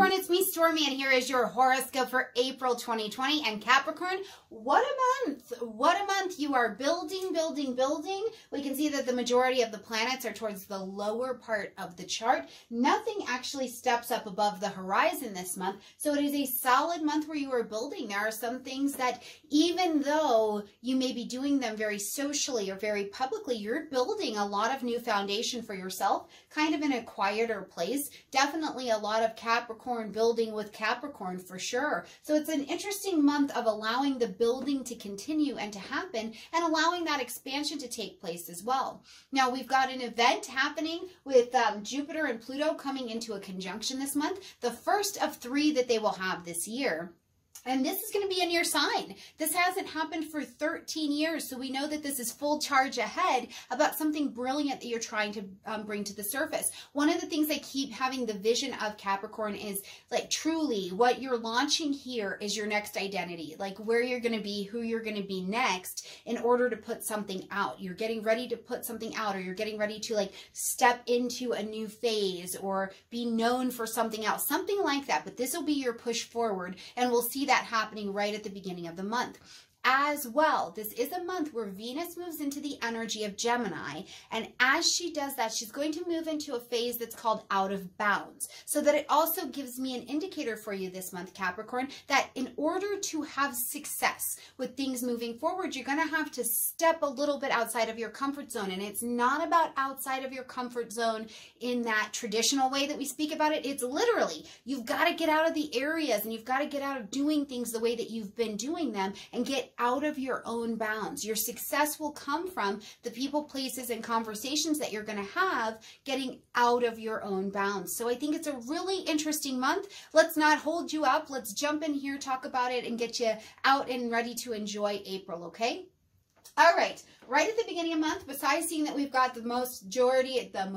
Capricorn, it's me, Stormy, and here is your horoscope for April 2020. And Capricorn, what a month. What a month. You are building, building, building. We can see that the majority of the planets are towards the lower part of the chart. Nothing actually steps up above the horizon this month. So it is a solid month where you are building. There are some things that even though you may be doing them very socially or very publicly, you're building a lot of new foundation for yourself, kind of in a quieter place. Definitely a lot of Capricorn building with Capricorn for sure. So it's an interesting month of allowing the building to continue and to happen and allowing that expansion to take place as well. Now we've got an event happening with Jupiter and Pluto coming into a conjunction this month, the first of three that they will have this year. And this is going to be in your sign. This hasn't happened for 13 years. So we know that this is full charge ahead about something brilliant that you're trying to bring to the surface. One of the things I keep having the vision of Capricorn is like truly what you're launching here is your next identity, like where you're going to be, who you're going to be next in order to put something out. You're getting ready to put something out, or you're getting ready to like step into a new phase or be known for something else, something like that. But this will be your push forward, and we'll see that happening right at the beginning of the month. As well, this is a month where Venus moves into the energy of Gemini, and as she does that, she's going to move into a phase that's called out of bounds. So that it also gives me an indicator for you this month, Capricorn, that in order to have success with things moving forward, you're going to have to step a little bit outside of your comfort zone. And it's not about outside of your comfort zone in that traditional way that we speak about it. It's literally, you've got to get out of the areas, and you've got to get out of doing things the way that you've been doing them and get out of your own bounds. Your success will come from the people, places, and conversations that you're going to have getting out of your own bounds. So I think it's a really interesting month. Let's not hold you up. Let's jump in here, talk about it, and get you out and ready to enjoy April, okay? All right. Right at the beginning of the month, besides seeing that we've got the majority of the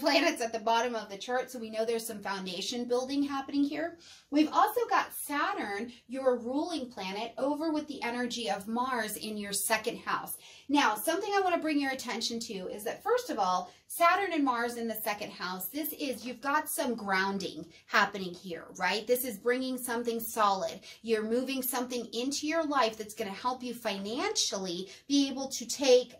planets at the bottom of the chart, so we know there's some foundation building happening here. We've also got Saturn, your ruling planet, over with the energy of Mars in your second house. Now, something I want to bring your attention to is that, first of all, Saturn and Mars in the second house, this is, you've got some grounding happening here, right? This is bringing something solid. You're moving something into your life that's going to help you financially be able to take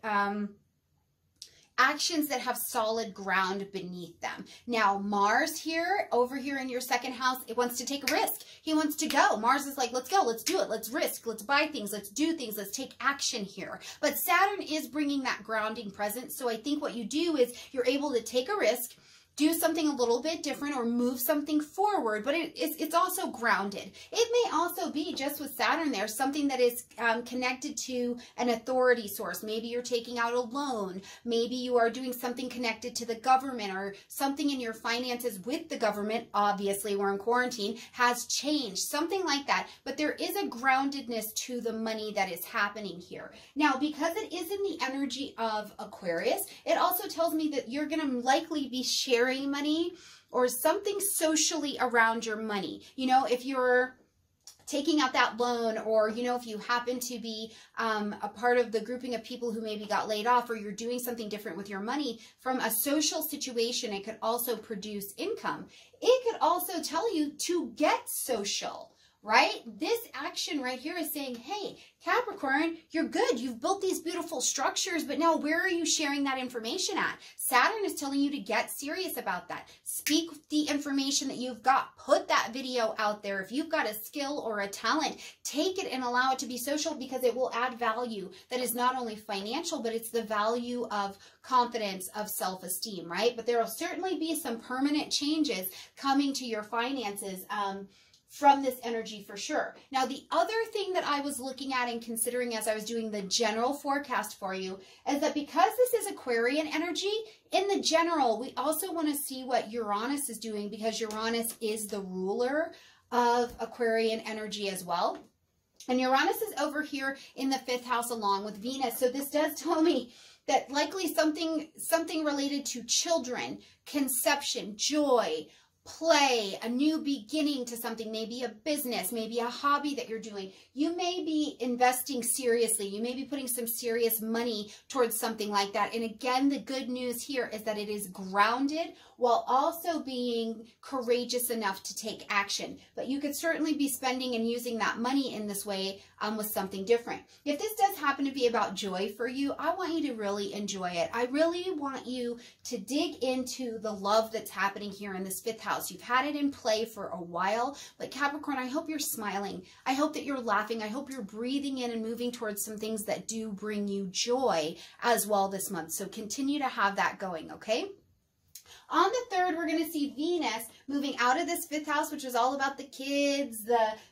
actions that have solid ground beneath them. Now, Mars here, over here in your second house, it wants to take a risk. He wants to go. Mars is like, let's go, let's do it, let's risk, let's buy things, let's do things, let's take action here. But Saturn is bringing that grounding presence. So I think what you do is you're able to take a risk, do something a little bit different, or move something forward, but it's also grounded. It may also be, just with Saturn there, something that is connected to an authority source. Maybe you're taking out a loan. Maybe you are doing something connected to the government, or something in your finances with the government. Obviously, we're in quarantine, has changed, something like that. But there is a groundedness to the money that is happening here. Now, because it is in the energy of Aquarius, it also tells me that you're going to likely be sharing money or something socially around your money. You know, if you're taking out that loan, or, you know, if you happen to be a part of the grouping of people who maybe got laid off, or you're doing something different with your money from a social situation, it could also produce income. It could also tell you to get social. Right? This action right here is saying, hey, Capricorn, you're good. You've built these beautiful structures, but now where are you sharing that information at? Saturn is telling you to get serious about that. Speak the information that you've got. Put that video out there. If you've got a skill or a talent, take it and allow it to be social, because it will add value that is not only financial, but it's the value of confidence, of self-esteem, right? But there will certainly be some permanent changes coming to your finances, from this energy for sure. Now, the other thing that I was looking at and considering as I was doing the general forecast for you is that because this is Aquarian energy, in the general, we also want to see what Uranus is doing, because Uranus is the ruler of Aquarian energy as well. And Uranus is over here in the fifth house along with Venus. So this does tell me that likely something related to children, conception, joy, play, a new beginning to something, maybe a business, maybe a hobby that you're doing. You may be investing seriously. You may be putting some serious money towards something like that. And again, the good news here is that it is grounded while also being courageous enough to take action. But you could certainly be spending and using that money in this way with something different. If this does happen to be about joy for you, I want you to really enjoy it. I really want you to dig into the love that's happening here in this fifth house. You've had it in play for a while, but Capricorn, I hope you're smiling. I hope that you're laughing. I hope you're breathing in and moving towards some things that do bring you joy as well this month. So continue to have that going, okay? On the 3rd, we're going to see Venus moving out of this 5th house, which is all about the kids,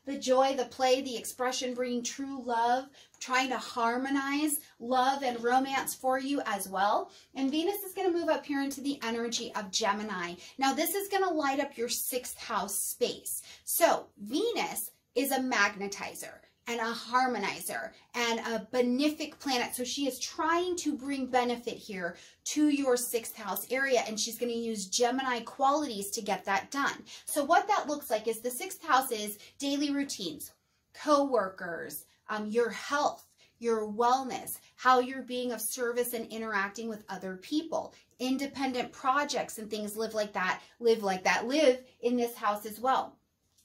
the joy, the play, the expression, bringing true love, trying to harmonize love and romance for you as well. And Venus is going to move up here into the energy of Gemini. Now, this is going to light up your 6th house space. So Venus is a magnetizer and a harmonizer and a benefic planet. So she is trying to bring benefit here to your 6th house area, and she's going to use Gemini qualities to get that done. So what that looks like is the 6th house is daily routines, co-workers, your health, your wellness, how you're being of service and interacting with other people, independent projects and things live in this house as well.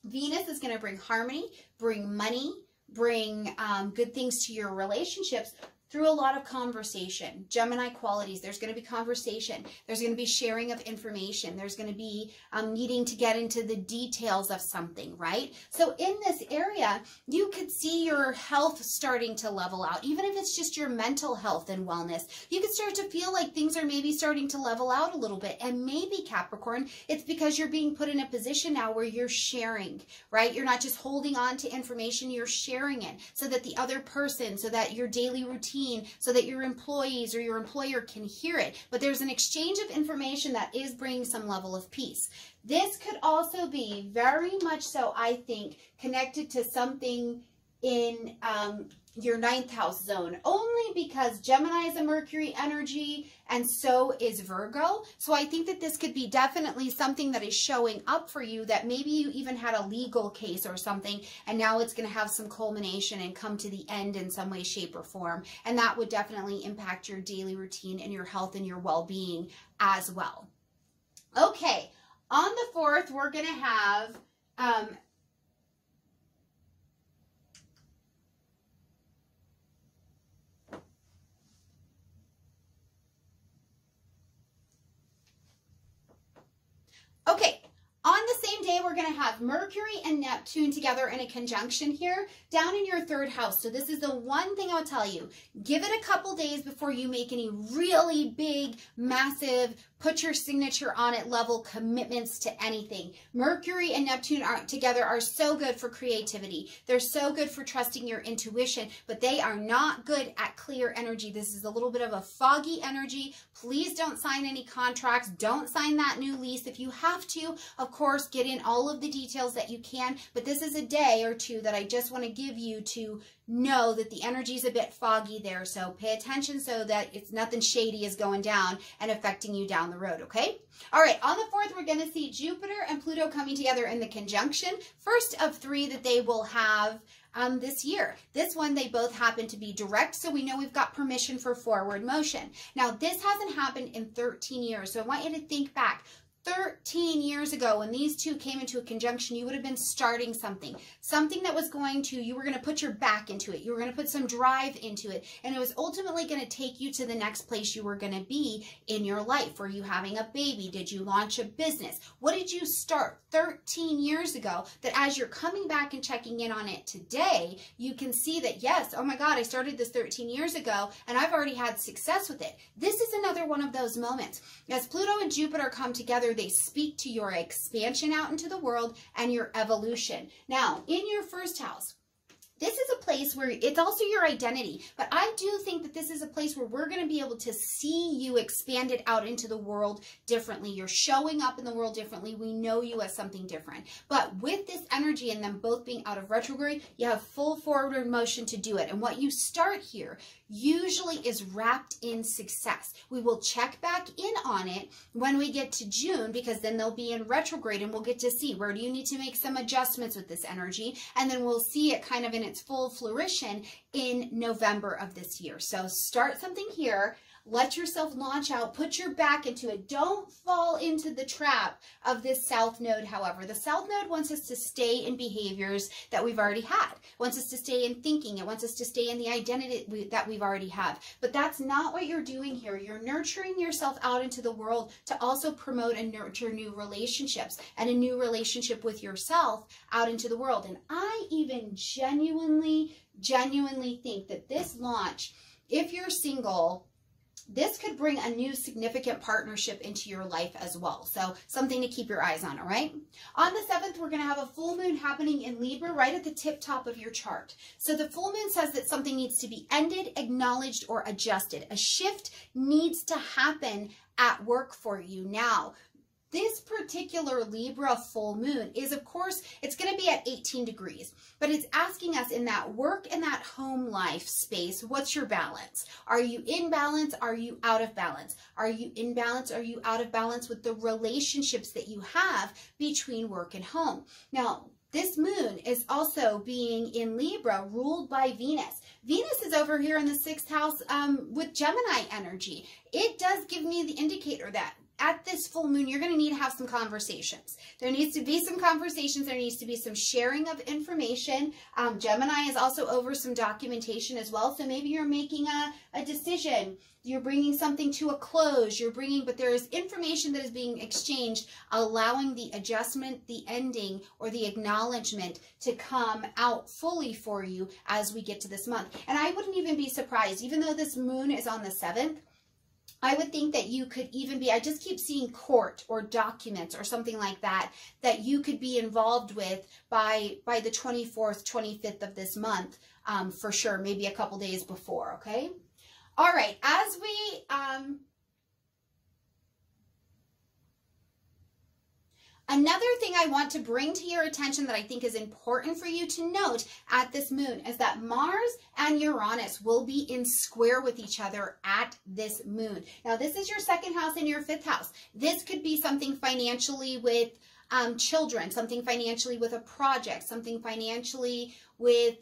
Venus is going to bring harmony, bring money, bring good things to your relationships through a lot of conversation. Gemini qualities, there's going to be conversation. There's going to be sharing of information. There's going to be needing to get into the details of something, right? So in this area, you could see your health starting to level out. Even if it's just your mental health and wellness, you could start to feel like things are maybe starting to level out a little bit. And maybe, Capricorn, it's because you're being put in a position now where you're sharing, right? You're not just holding on to information, you're sharing it so that the other person, so that your daily routine, so that your employees or your employer can hear it. But there's an exchange of information that is bringing some level of peace. This could also be very much so, I think, connected to something in your 9th house zone, only because Gemini is a Mercury energy and so is Virgo. So I think that this could be definitely something that is showing up for you, that maybe you even had a legal case or something, and now it's going to have some culmination and come to the end in some way, shape, or form. And that would definitely impact your daily routine and your health and your well-being as well. Okay, on the 4th, we're going to have okay, on the same day, we're going to have Mercury and Neptune together in a conjunction here down in your 3rd house. So this is the one thing I'll tell you. Give it a couple days before you make any really big, massive, put your signature on it level commitments to anything. Mercury and Neptune together are so good for creativity. They're so good for trusting your intuition, but they are not good at clear energy. This is a little bit of a foggy energy. Please don't sign any contracts. Don't sign that new lease. If you have to, of course, get in all of the details that you can, but this is a day or two that I just want to give you to know that the energy is a bit foggy there. So pay attention so that it's nothing shady is going down and affecting you down the road, okay? All right, on the 4th, we're going to see Jupiter and Pluto coming together in the conjunction, first of 3 that they will have this year. This one, they both happen to be direct, so we know we've got permission for forward motion. Now, this hasn't happened in 13 years, so I want you to think back. 13 years ago, when these two came into a conjunction, you would have been starting something that was going to, you were going to put your back into it. You were going to put some drive into it. And it was ultimately going to take you to the next place you were going to be in your life. Were you having a baby? Did you launch a business? What did you start 13 years ago that as you're coming back and checking in on it today, you can see that, yes, oh my God, I started this 13 years ago and I've already had success with it. This is another one of those moments. As Pluto and Jupiter come together, they speak to your expansion out into the world and your evolution. Now, in your 1st house, This is a place where it's also your identity, but I do think that this is a place where we're going to be able to see you expanded out into the world differently. You're showing up in the world differently. We know you as something different, but with this energy and them both being out of retrograde, you have full forward motion to do it. And what you start here usually is wrapped in success. We will check back in on it when we get to June, because then they'll be in retrograde and we'll get to see where do you need to make some adjustments with this energy. And then we'll see it kind of in its full fruition in November of this year. So start something here. Let yourself launch out, put your back into it. Don't fall into the trap of this South Node, however. The South Node wants us to stay in behaviors that we've already had. It wants us to stay in thinking. It wants us to stay in the identity that we've already have. But that's not what you're doing here. You're nurturing yourself out into the world to also promote and nurture new relationships and a new relationship with yourself out into the world. And I even genuinely think that this launch, if you're single, this could bring a new significant partnership into your life as well. So something to keep your eyes on, all right? On the 7th, we're going to have a full moon happening in Libra right at the tip top of your chart. So the full moon says that something needs to be ended, acknowledged, or adjusted. A shift needs to happen at work for you now. This particular Libra full moon is, of course, it's going to be at 18 degrees, but it's asking us in that work and that home life space, what's your balance? Are you in balance? Are you out of balance? Are you in balance? Are you out of balance with the relationships that you have between work and home? Now, this moon is also being in Libra, ruled by Venus. Venus is over here in the 6th house with Gemini energy. It does give me the indicator that at this full moon, you're going to need to have some conversations. There needs to be some conversations. There needs to be some sharing of information. Gemini is also over some documentation as well. So maybe you're making a decision. You're bringing something to a close. But there is information that is being exchanged, allowing the adjustment, the ending, or the acknowledgement to come out fully for you as we get to this month. And I wouldn't even be surprised, even though this moon is on the 7th, I would think that you could even be, I just keep seeing court or documents or something like that, that you could be involved with by the 24th, 25th of this month, for sure, maybe a couple days before, okay? All right, as we, another thing I want to bring to your attention that I think is important for you to note at this moon is that Mars and Uranus will be in square with each other at this moon. Now, this is your 2nd house and your 5th house. This could be something financially with children, something financially with a project, something financially with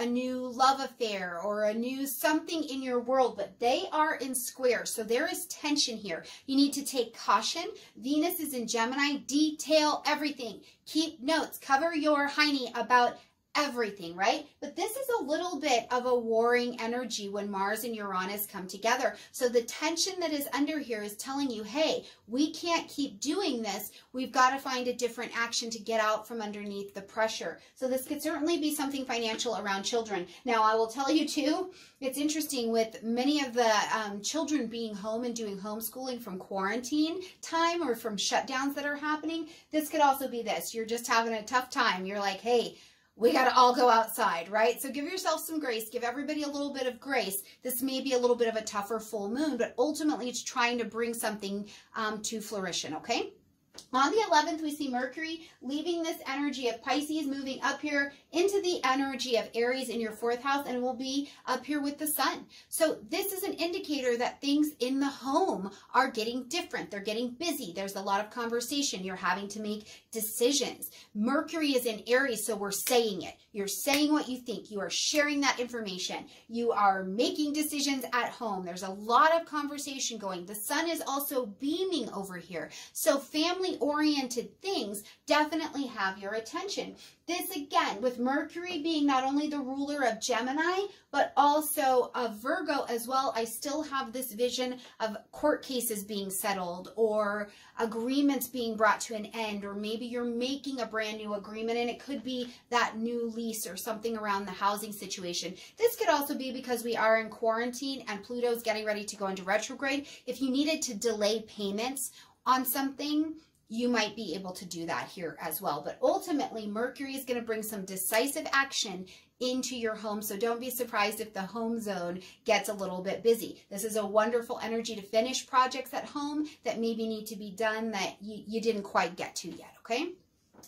a new love affair or a new something in your world, but they are in square. So there is tension here. You need to take caution. Venus is in Gemini. Detail everything. Keep notes. Cover your hiney about everything, right? But this is a little bit of a warring energy when Mars and Uranus come together. So the tension that is under here is telling you, hey, we can't keep doing this. We've got to find a different action to get out from underneath the pressure. So this could certainly be something financial around children. Now, I will tell you too, it's interesting with many of the children being home and doing homeschooling from quarantine time or from shutdowns that are happening. This could also be this. You're just having a tough time. You're like, hey, we got to all go outside, right? So give yourself some grace. Give everybody a little bit of grace. This may be a little bit of a tougher full moon, but ultimately it's trying to bring something to fruition, okay? On the 11th, we see Mercury leaving this energy of Pisces, moving up here into the energy of Aries in your 4th house, and will be up here with the sun. So this is an indicator that things in the home are getting different. They're getting busy. There's a lot of conversation. You're having to make decisions. Mercury is in Aries, so we're saying it. You're saying what you think. You are sharing that information. You are making decisions at home. There's a lot of conversation going. The sun is also beaming over here. So family oriented things definitely have your attention. This again, with Mercury being not only the ruler of Gemini, but also of Virgo as well, I still have this vision of court cases being settled or agreements being brought to an end, or maybe you're making a brand new agreement and it could be that new lease or something around the housing situation. This could also be because we are in quarantine and Pluto's getting ready to go into retrograde. If you needed to delay payments on something, you might be able to do that here as well. But ultimately, Mercury is going to bring some decisive action into your home. So don't be surprised if the home zone gets a little bit busy. This is a wonderful energy to finish projects at home that maybe need to be done that you didn't quite get to yet, okay?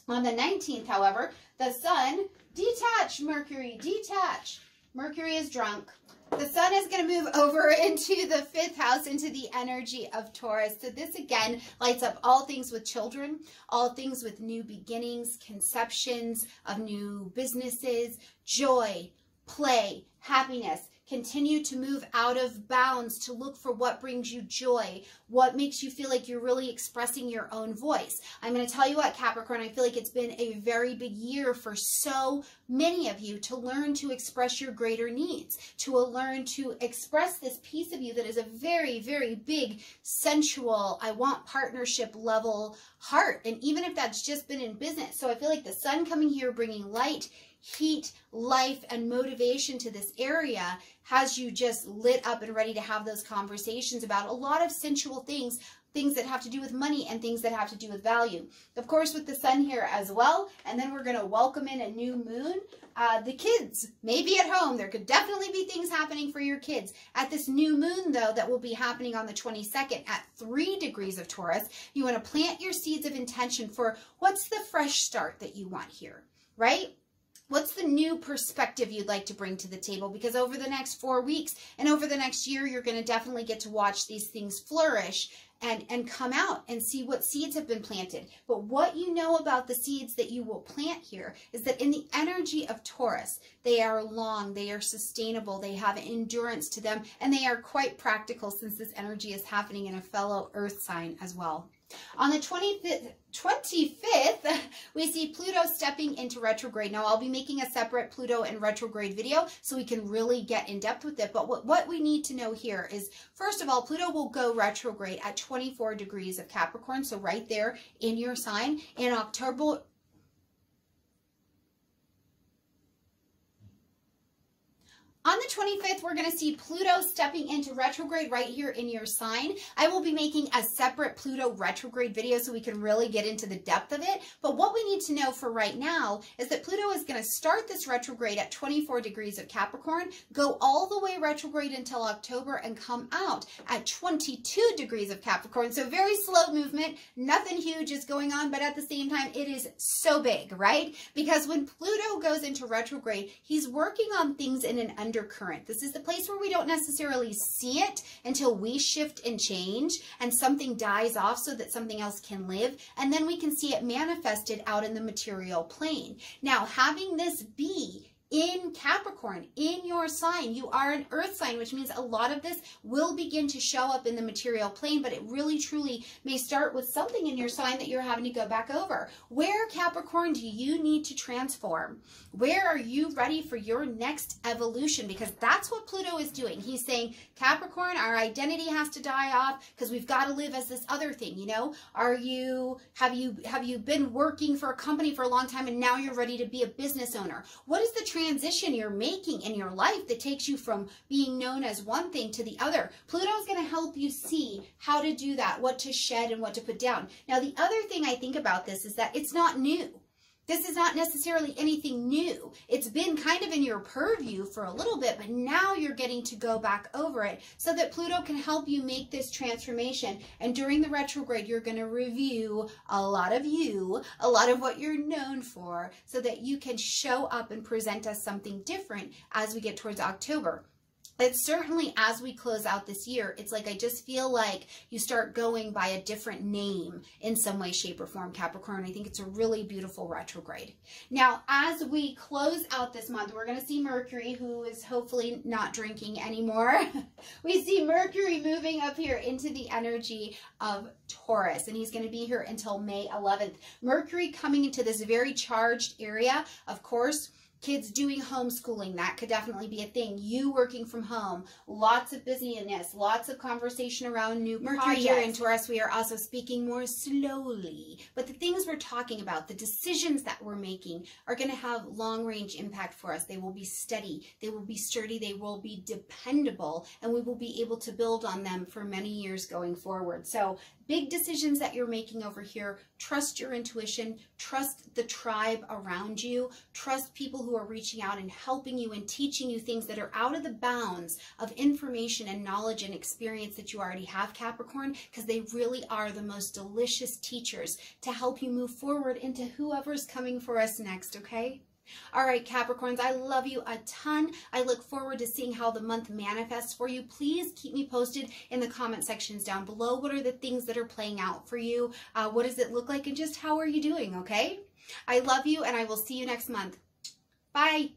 On the 19th, however, the sun, detach Mercury, detach. Mercury is drunk. The sun is going to move over into the 5th house, into the energy of Taurus. So this, again, lights up all things with children, all things with new beginnings, conceptions of new businesses, joy, play, happiness. Continue to move out of bounds to look for what brings you joy, what makes you feel like you're really expressing your own voice. I'm going to tell you what, Capricorn, I feel like it's been a very big year for so many of you to learn to express your greater needs, to learn to express this piece of you that is a very, very big, sensual, I want partnership level heart. And even if that's just been in business. So I feel like the sun coming here, bringing light, heat, life, and motivation to this area has you just lit up and ready to have those conversations about a lot of sensual things, things that have to do with money and things that have to do with value. Of course, with the sun here as well, and then we're going to welcome in a new moon. The kids may be at home. There could definitely be things happening for your kids. At this new moon, though, that will be happening on the 22nd at 3 degrees of Taurus, you want to plant your seeds of intention for what's the fresh start that you want here, right? What's the new perspective you'd like to bring to the table? Because over the next 4 weeks and over the next year, you're going to definitely get to watch these things flourish and come out and see what seeds have been planted. But what you know about the seeds that you will plant here is that in the energy of Taurus, they are long, they are sustainable, they have endurance to them, and they are quite practical since this energy is happening in a fellow earth sign as well. On the 25th, we see Pluto stepping into retrograde. Now, I'll be making a separate Pluto and retrograde video so we can really get in depth with it. But what we need to know here is, first of all, Pluto will go retrograde at 24 degrees of Capricorn. So right there in your sign in October. On the 25th, we're going to see Pluto stepping into retrograde right here in your sign. I will be making a separate Pluto retrograde video so we can really get into the depth of it. But what we need to know for right now is that Pluto is going to start this retrograde at 24 degrees of Capricorn, go all the way retrograde until October, and come out at 22 degrees of Capricorn. So very slow movement. Nothing huge is going on, but at the same time, it is so big, right? Because when Pluto goes into retrograde, he's working on things in an undercurrent. This is the place where we don't necessarily see it until we shift and change and something dies off so that something else can live. And then we can see it manifested out in the material plane. Now, having this be in Capricorn, in your sign, you are an earth sign, which means a lot of this will begin to show up in the material plane, but it really truly may start with something in your sign that you're having to go back over. Where, Capricorn, do you need to transform? Where are you ready for your next evolution? Because that's what Pluto is doing. He's saying, Capricorn, our identity has to die off because we've got to live as this other thing, you know? Have you been working for a company for a long time and now you're ready to be a business owner? What is the transition you're making in your life that takes you from being known as one thing to the other? Pluto is going to help you see how to do that, what to shed and what to put down. Now, the other thing I think about this is that it's not new. This is not necessarily anything new. It's been kind of in your purview for a little bit, but now you're getting to go back over it so that Pluto can help you make this transformation. And during the retrograde, you're going to review a lot of you, a lot of what you're known for, so that you can show up and present us something different as we get towards October. But certainly as we close out this year, it's like I just feel like you start going by a different name in some way, shape, or form, Capricorn. I think it's a really beautiful retrograde. Now, as we close out this month, we're going to see Mercury, who is hopefully not drinking anymore. We see Mercury moving up here into the energy of Taurus, and he's going to be here until May 11th. Mercury coming into this very charged area, of course, Kids doing homeschooling, that could definitely be a thing. You working from home, lots of busyness, lots of conversation around new projects. Mercury here in Taurus, we are also speaking more slowly. But the things we're talking about, the decisions that we're making are going to have long-range impact for us. They will be steady, they will be sturdy, they will be dependable, and we will be able to build on them for many years going forward. So big decisions that you're making over here, trust your intuition, trust the tribe around you, trust people who are reaching out and helping you and teaching you things that are out of the bounds of information and knowledge and experience that you already have, Capricorn, because they really are the most delicious teachers to help you move forward into whoever's coming for us next, okay? All right, Capricorns, I love you a ton. I look forward to seeing how the month manifests for you. Please keep me posted in the comment sections down below. What are the things that are playing out for you? What does it look like? And just how are you doing, okay? I love you, and I will see you next month. Bye.